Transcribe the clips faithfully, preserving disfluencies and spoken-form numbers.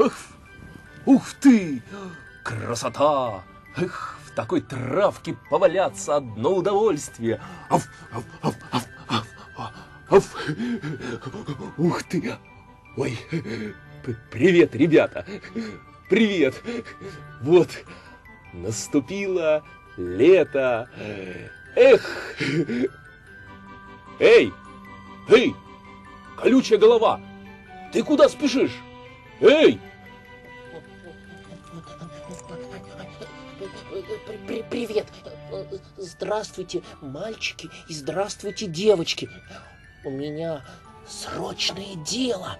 Ух, ух ты! Красота! Эх, в такой травке поваляться одно удовольствие! Аф, аф, аф, аф, аф, аф. Ух ты! Ой! Привет, ребята! Привет! Вот, наступило лето! Эх! Эй! Эй! Колючая голова! Ты куда спешишь? Эй! Привет! Здравствуйте, мальчики, и здравствуйте, девочки! У меня срочное дело!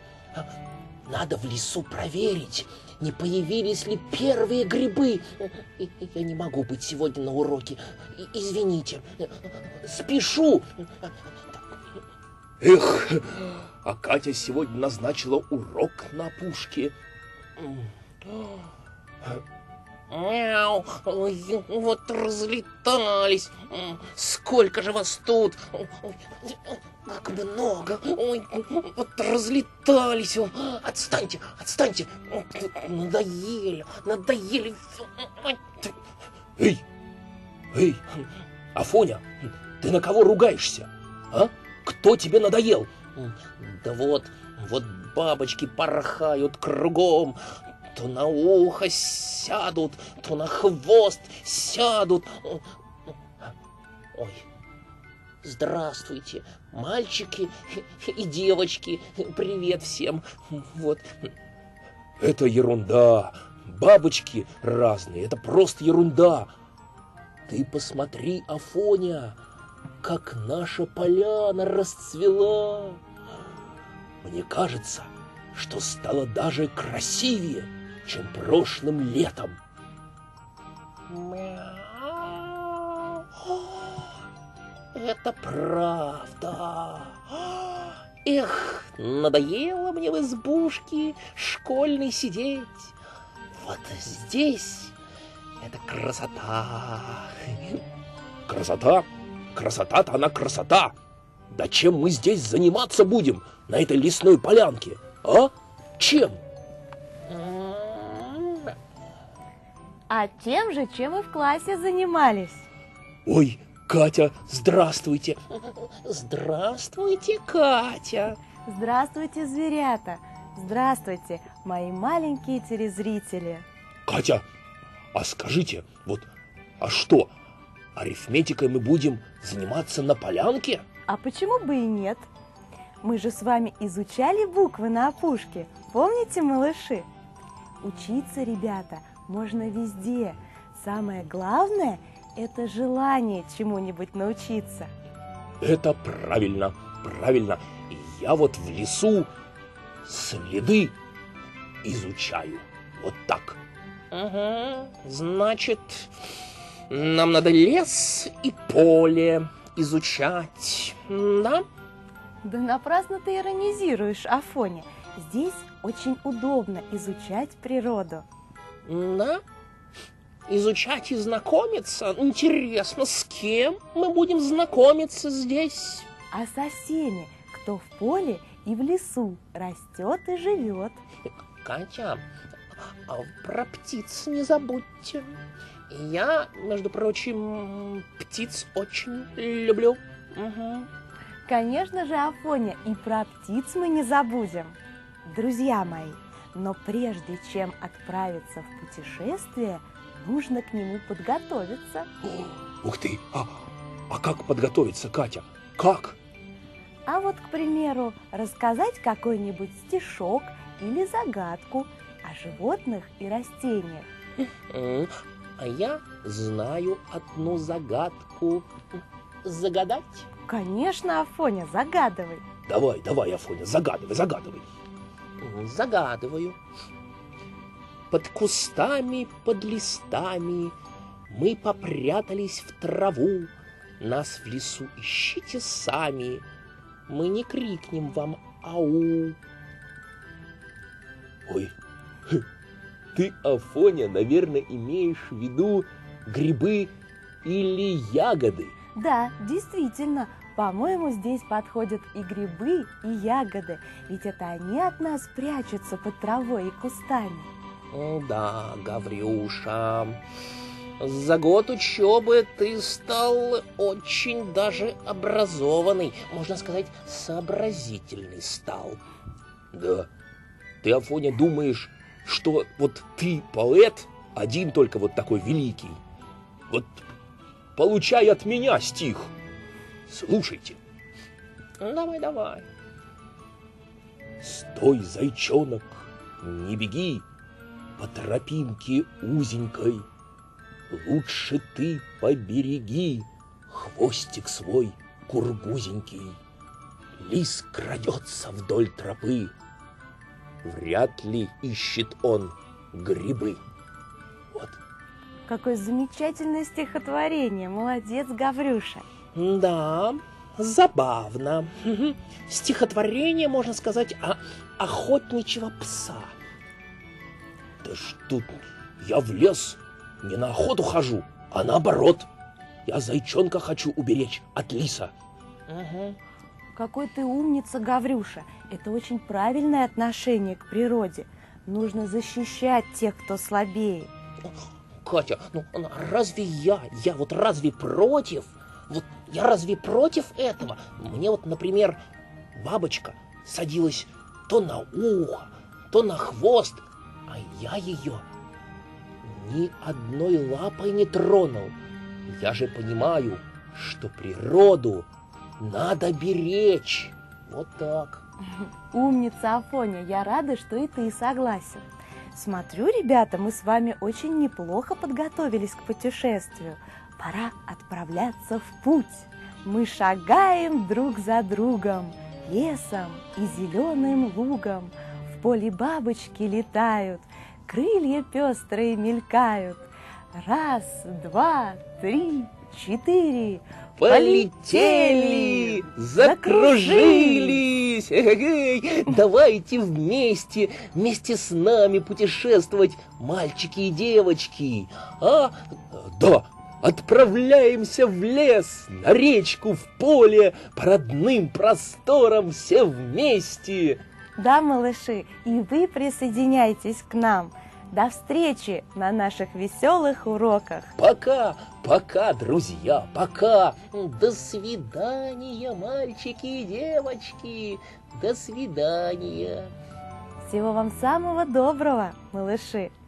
Надо в лесу проверить, не появились ли первые грибы. Я не могу быть сегодня на уроке. Извините, спешу. Эх, а Катя сегодня назначила урок на опушке. Мяу, ой, вот разлетались. Сколько же вас тут? Как много! Ой, вот разлетались! Отстаньте, отстаньте! Надоели, надоели! Эй, эй, Афоня, ты на кого ругаешься? А? Кто тебе надоел? Да вот, вот бабочки порхают кругом, то на ухо сядут, то на хвост сядут. Ой. Здравствуйте, мальчики и девочки, привет всем. Вот. Это ерунда, бабочки разные, это просто ерунда. Ты посмотри, Афоня, как наша поляна расцвела. Мне кажется, что стало даже красивее, чем прошлым летом. Это правда. Эх, надоело мне в избушке школьной сидеть. Вот здесь это красота. Красота? Красота-то она красота. Да чем мы здесь заниматься будем на этой лесной полянке? А? Чем? А тем же, чем и в классе занимались. Ой, Катя, здравствуйте! Здравствуйте, Катя! Здравствуйте, зверята! Здравствуйте, мои маленькие телезрители! Катя, а скажите, вот, а что, арифметикой мы будем заниматься на полянке? А почему бы и нет? Мы же с вами изучали буквы на опушке, помните, малыши? Учиться, ребята, можно везде. Самое главное – это желание чему-нибудь научиться. Это правильно, правильно. Я вот в лесу следы изучаю. Вот так. Ага. Значит, нам надо лес и поле изучать, да? Да напрасно ты иронизируешь, Афоня. Здесь очень удобно изучать природу. Да? Изучать и знакомиться? Интересно, с кем мы будем знакомиться здесь? А со всеми, кто в поле и в лесу растет и живет. Катя, а про птиц не забудьте. Я, между прочим, птиц очень люблю. Угу. Конечно же, Афоня, и про птиц мы не забудем. Друзья мои, но прежде чем отправиться в путешествие, нужно к нему подготовиться. О, ух ты! А, а как подготовиться, Катя? Как? А вот, к примеру, рассказать какой-нибудь стишок или загадку о животных и растениях. А я знаю одну загадку. Загадать? Конечно, Афоня, загадывай. Давай, давай, Афоня, загадывай, загадывай. Загадываю. Под кустами, под листами мы попрятались в траву. Нас в лесу ищите сами, мы не крикнем вам «Ау!». Ой, ты, Афоня, наверное, имеешь в виду грибы или ягоды? Да, действительно, По-моему, здесь подходят и грибы, и ягоды, ведь это они от нас прячутся под травой и кустами. Да, Гаврюша, за год учебы ты стал очень даже образованный, можно сказать, сообразительный стал. Да, ты, Афоня, думаешь, что вот ты поэт, один только вот такой великий. Вот получай от меня стих. Слушайте. Давай, давай. Стой, зайчонок, не беги по тропинке узенькой. Лучше ты побереги хвостик свой кургузенький. Лис крадется вдоль тропы, вряд ли ищет он грибы. Вот. Какое замечательное стихотворение. Молодец, Гаврюша. Да, забавно. Стихотворение, можно сказать, о охотничьего пса. Да что ты, я в лес не на охоту хожу, а наоборот. Я зайчонка хочу уберечь от лиса. Угу. Какой ты умница, Гаврюша. Это очень правильное отношение к природе. Нужно защищать тех, кто слабее. Катя, ну разве я, я вот разве против? Вот я разве против этого? Мне вот, например, бабочка садилась то на ухо, то на хвост, а я ее ни одной лапой не тронул. Я же понимаю, что природу надо беречь. Вот так. Умница, Афоня, я рада, что и ты согласен. Смотрю, ребята, мы с вами очень неплохо подготовились к путешествию. Пора отправляться в путь. Мы шагаем друг за другом, лесом и зеленым лугом. В поле бабочки летают, крылья пестрые мелькают. Раз, два, три, четыре. Полетели, закружились. Давайте вместе, вместе с нами путешествовать, мальчики и девочки. А, да. Отправляемся в лес, на речку, в поле, по родным просторам все вместе. Да, малыши, и вы присоединяйтесь к нам. До встречи на наших веселых уроках. Пока, пока, друзья, пока. До свидания, мальчики и девочки. До свидания. Всего вам самого доброго, малыши.